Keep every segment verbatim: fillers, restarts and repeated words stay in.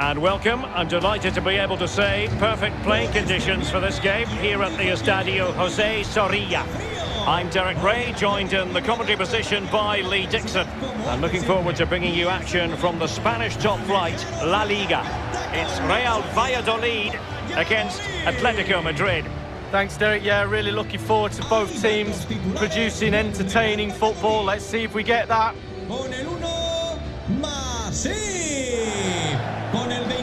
And welcome. I'm delighted to be able to say perfect playing conditions for this game here at the Estadio Jose Sorilla. I'm Derek Ray, joined in the commentary position by Lee Dixon. And looking forward to bringing you action from the Spanish top flight, La Liga. It's Real Valladolid against Atlético Madrid. Thanks, Derek. Yeah, really looking forward to both teams producing entertaining football. Let's see if we get that.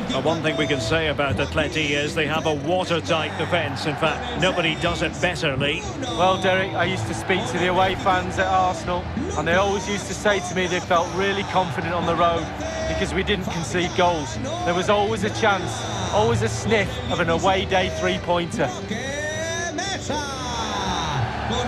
Now, one thing we can say about Atleti is they have a watertight defence. In fact, nobody does it better, Lee. Well, Derek, I used to speak to the away fans at Arsenal, and they always used to say to me they felt really confident on the road because we didn't concede goals. There was always a chance, always a sniff of an away day three-pointer. Con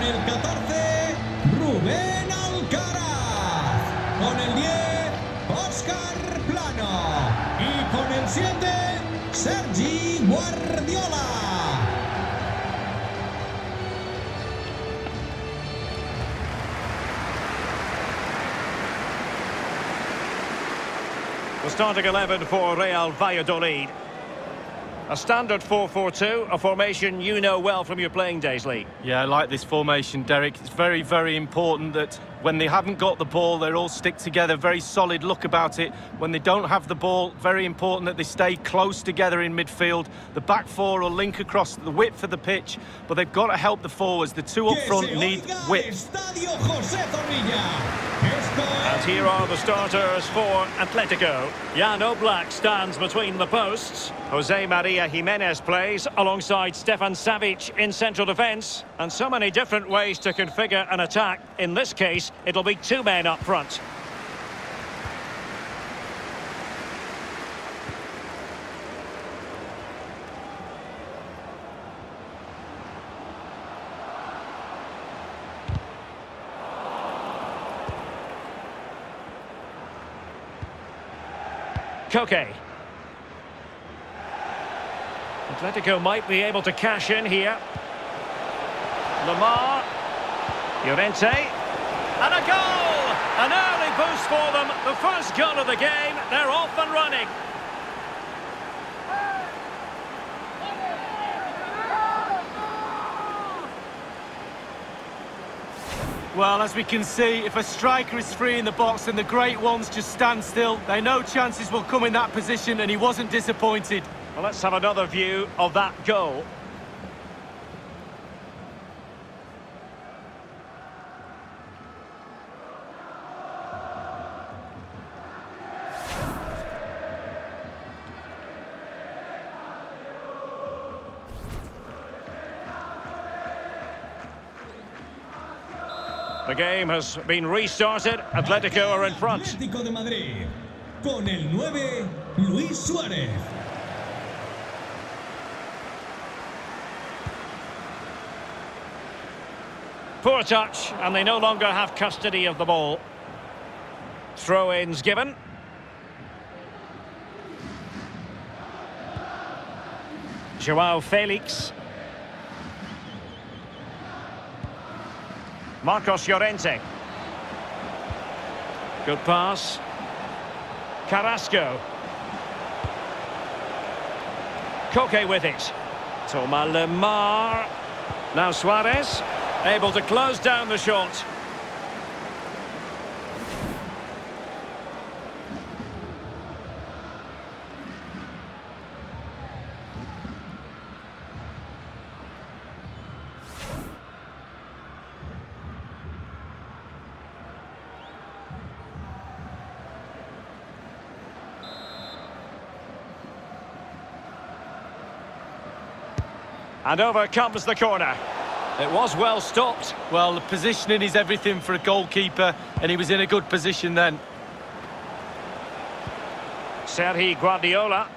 el catorce, Rubén Alcaraz. Con el diez, Oscar Plano. Y con el siete, Sergi Guardiola. The starting eleven for Real Valladolid. A standard four four two, a formation you know well from your playing days, Lee. Yeah, I like this formation, Derek. It's very, very important that when they haven't got the ball, they all stick together. Very solid look about it. When they don't have the ball, very important that they stay close together in midfield. The back four will link across the width of the pitch, but they've got to help the forwards. The two up front need width. And here are the starters for Atletico. Jan Oblak stands between the posts. Jose Maria Jimenez plays alongside Stefan Savic in central defence. And so many different ways to configure an attack. In this case, it'll be two men up front. Koke. Atletico might be able to cash in here. Lemar, Llorente, and a goal! An early boost for them, the first goal of the game, they're off and running. Well, as we can see, if a striker is free in the box and the great ones just stand still, they know chances will come in that position, and he wasn't disappointed. Well, let's have another view of that goal. The game has been restarted. Atletico are in front. Atlético de Madrid con el nueve, Luis Suárez. Poor touch, and they no longer have custody of the ball. Throw-ins given. João Felix. Marcos Llorente. Good pass. Carrasco. Koke with it. Toma Lemar. Now Suarez. Able to close down the shot. And over comes the corner. It was well stopped. Well, the positioning is everything for a goalkeeper, and he was in a good position then. Sergi Guardiola.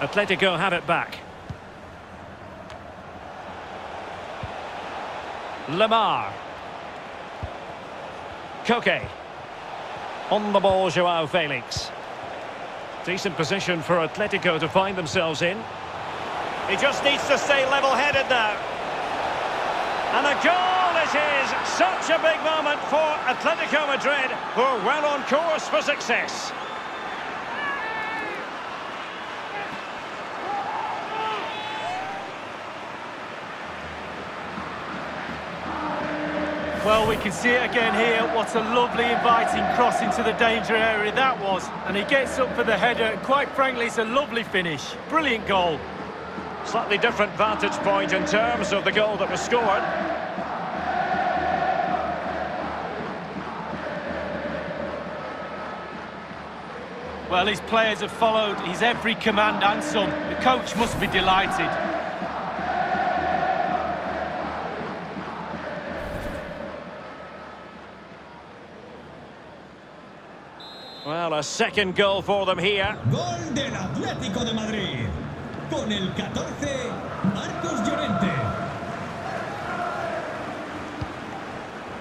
Atletico have it back. Lemar. Koke. On the ball, João Felix. Decent position for Atletico to find themselves in. He just needs to stay level-headed now. And a goal! this is such a big moment for Atlético Madrid, who are well on course for success. Well, we can see it again here. What a lovely inviting cross into the danger area that was. And he gets up for the header, and quite frankly, it's a lovely finish. Brilliant goal. Slightly different vantage point in terms of the goal that was scored. Well, his players have followed his every command and some. The coach must be delighted. Well, a second goal for them here. Gol del Atlético de Madrid. Con el catorce, Marcos Llorente.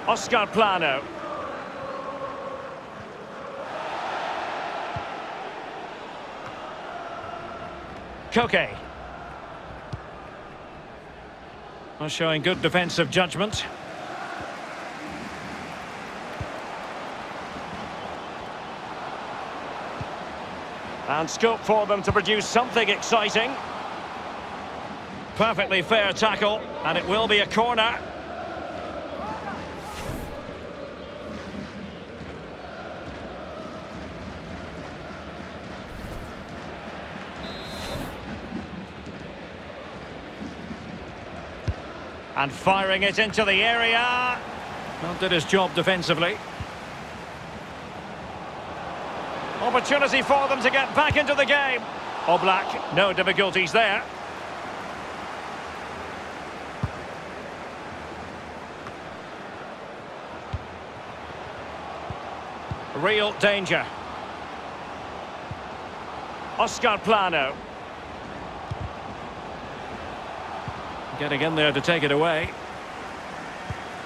Oscar Plano. Koke. Well, showing good defensive judgment. And scope for them to produce something exciting. Perfectly fair tackle, and it will be a corner. And firing it into the area. Well, did his job defensively. Opportunity for them to get back into the game. Oblak, no difficulties there. Real danger. Oscar Plano. Getting in there to take it away.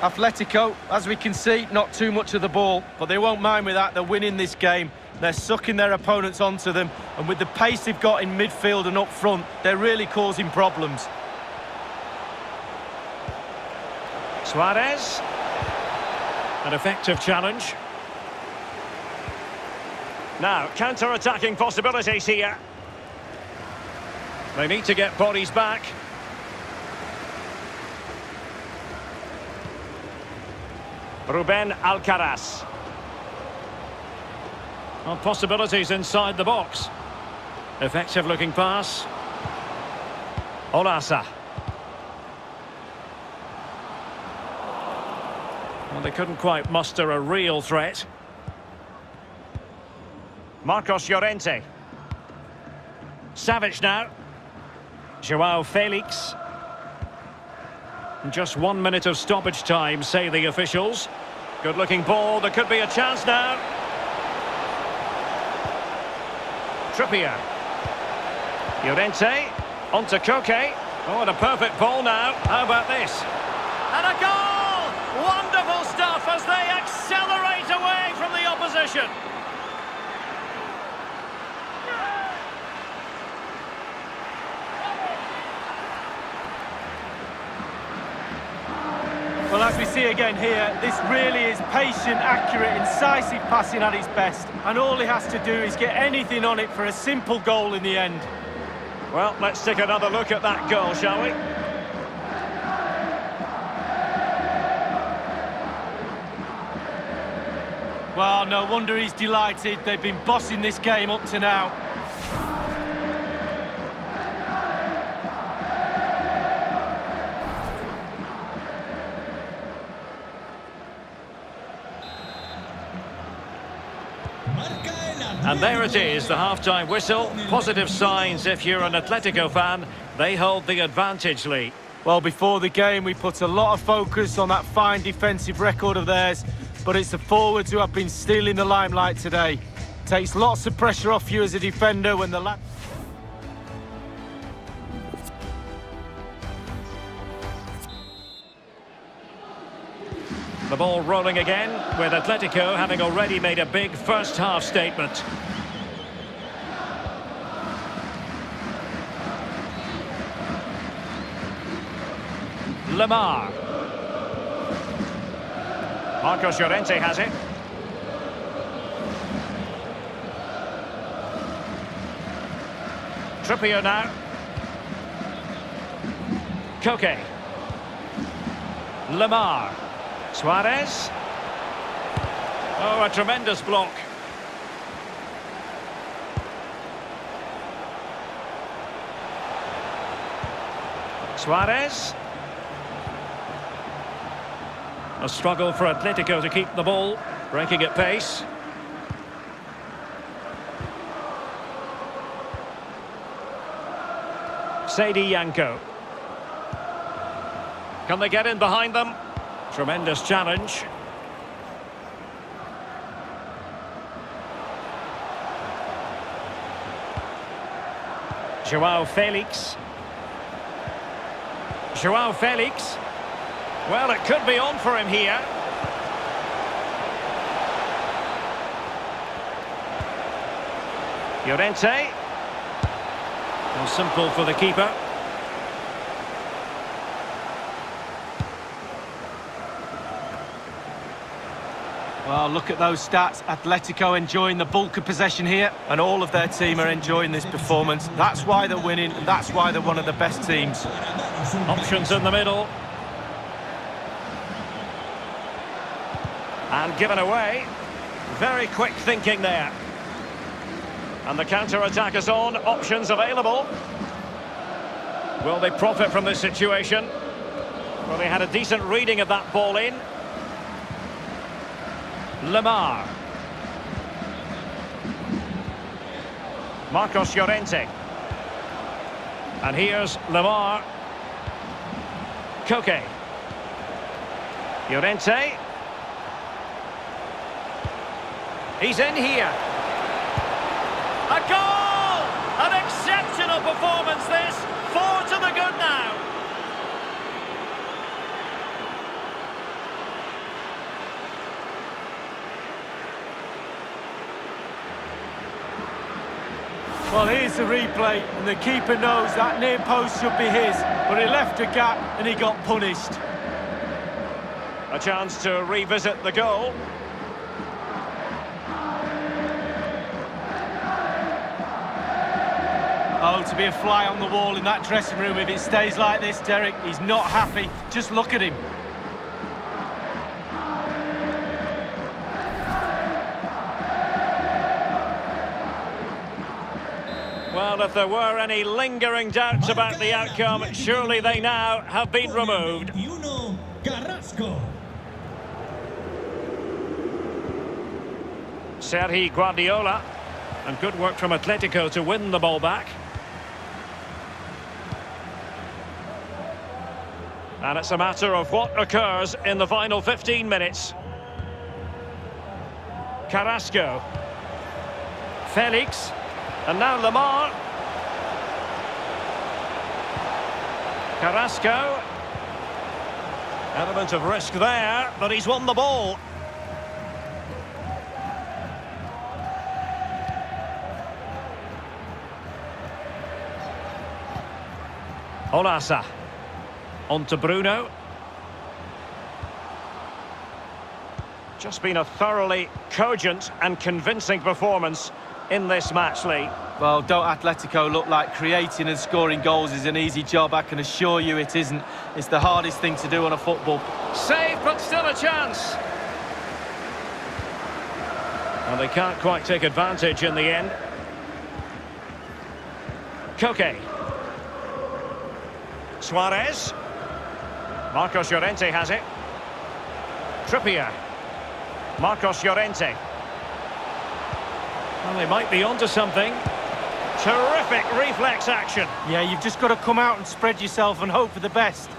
Atletico, as we can see, not too much of the ball, but they won't mind with that. They're winning this game. They're sucking their opponents onto them, and with the pace they've got in midfield and up front, they're really causing problems. Suarez. An effective challenge. Now, counter-attacking possibilities here. They need to get bodies back. Rubén Alcaraz. Well, possibilities inside the box. Effective looking pass. Olassa. Well, they couldn't quite muster a real threat. Marcos Llorente. Savic now. João Felix. And just one minute of stoppage time, say the officials. Good looking ball. There could be a chance now. Trippier. Llorente, onto Koke. Oh, and a perfect ball now. How about this? And a goal! Wonderful stuff as they accelerate away from the opposition. Well, as we see again here, this really is patient, accurate, incisive passing at its best. And all he has to do is get anything on it for a simple goal in the end. Well, let's take another look at that goal, shall we? Well, no wonder he's delighted. They've been bossing this game up to now. And there it is, the half-time whistle. Positive signs if you're an Atletico fan. They hold the advantage, Lee. Well, before the game, we put a lot of focus on that fine defensive record of theirs, but it's the forwards who have been stealing the limelight today. Takes lots of pressure off you as a defender when the lap... The ball rolling again, with Atletico having already made a big first-half statement. Lemar. Marcos Llorente has it. Trippier now. Koke. Lemar. Suárez. Oh, a tremendous block. Suárez. A struggle for Atletico to keep the ball, breaking at pace. Sadie Janko. Can they get in behind them? Tremendous challenge. João Felix. João Felix. Well, it could be on for him here. Llorente. Well, simple for the keeper. Well, look at those stats. Atletico enjoying the bulk of possession here, and all of their team are enjoying this performance. That's why they're winning, and that's why they're one of the best teams. Options in the middle. And given away. Very quick thinking there. And the counter-attack is on. Options available. Will they profit from this situation? Well, they had a decent reading of that ball in. Lemar. Marcos Llorente. And here's Lemar. Koke. Llorente. He's in here. A goal! An exceptional performance this. Four to the good now. Well, here's the replay, and the keeper knows that near post should be his, but he left a gap and he got punished. A chance to revisit the goal. Oh, to be a fly on the wall in that dressing room, if it stays like this, Derek, he's not happy. Just look at him. Well, if there were any lingering doubts about the outcome, surely they now have been removed. Carrasco. Sergi Guardiola, and good work from Atletico to win the ball back. And it's a matter of what occurs in the final fifteen minutes. Carrasco. Felix. And now Lemar. Carrasco. Element of risk there, but he's won the ball. Olassa. On to Bruno. Just been a thoroughly cogent and convincing performance in this match, Lee. Well, don't Atletico look like creating and scoring goals is an easy job? I can assure you it isn't. It's the hardest thing to do on a football. Save, but still a chance. And they can't quite take advantage in the end. Koke. Suarez. Marcos Llorente has it. Trippier. Marcos Llorente. Well, they might be onto something. Terrific reflex action. Yeah, you've just got to come out and spread yourself and hope for the best.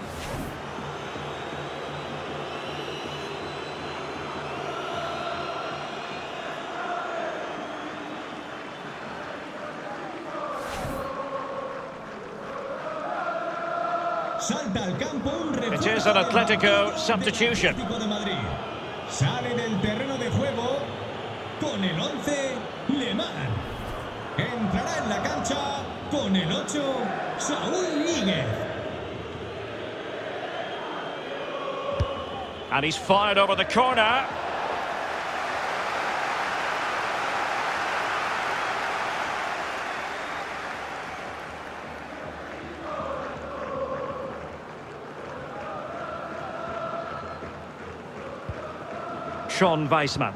It is an Atletico substitution. Sale del terreno de juego con el once. Lemar. Entrará en la cancha con el ocho, Saúl Miguez. And he's fired over the corner. Sean Weissman.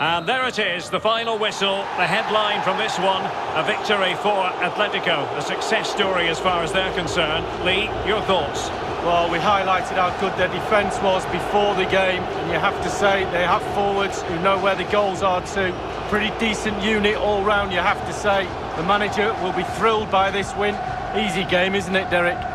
And there it is, the final whistle, the headline from this one, a victory for Atletico, a success story as far as they're concerned. Lee, your thoughts? Well, we highlighted how good their defence was before the game, and you have to say they have forwards who know where the goals are too. Pretty decent unit all round, you have to say. The manager will be thrilled by this win. Easy game, isn't it, Derek?